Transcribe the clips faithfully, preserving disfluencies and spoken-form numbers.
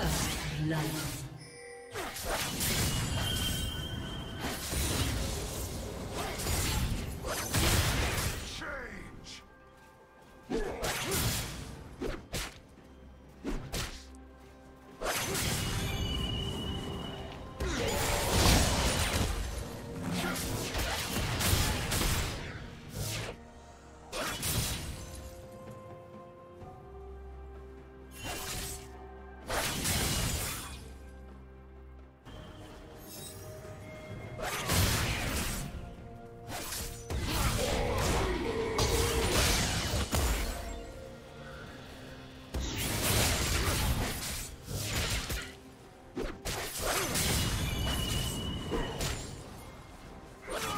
First love. Come on.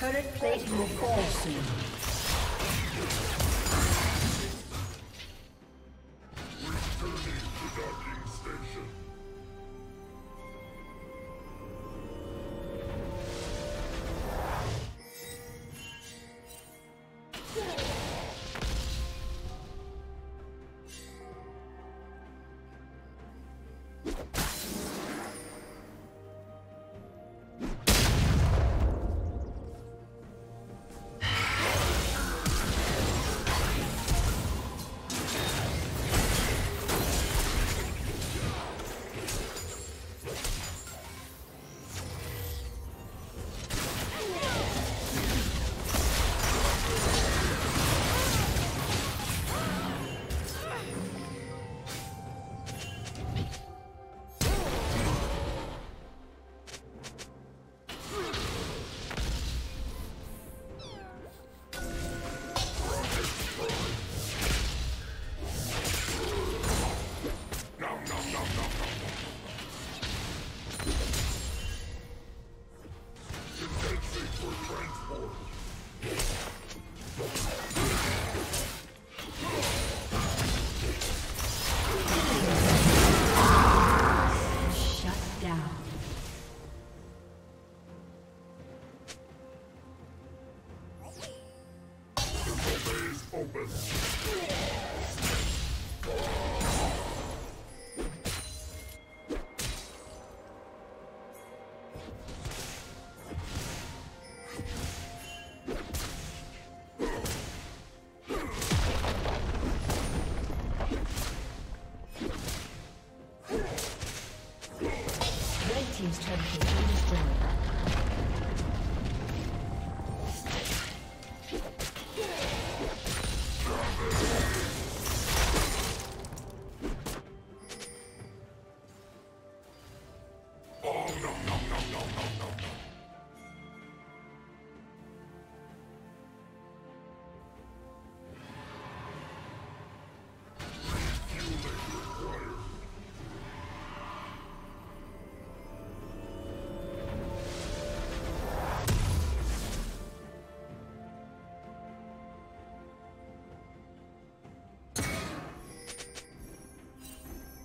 Current plating will fall soon. open. Red team's turret has been destroyed. Red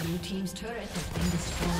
Blue team's turret has been destroyed.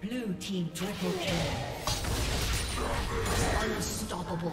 Blue team triple kill. Unstoppable.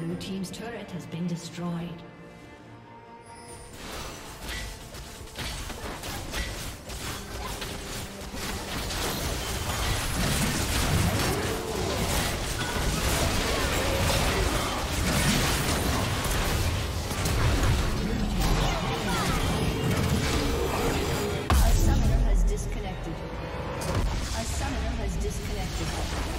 Blue team's turret has been destroyed. Disconnected.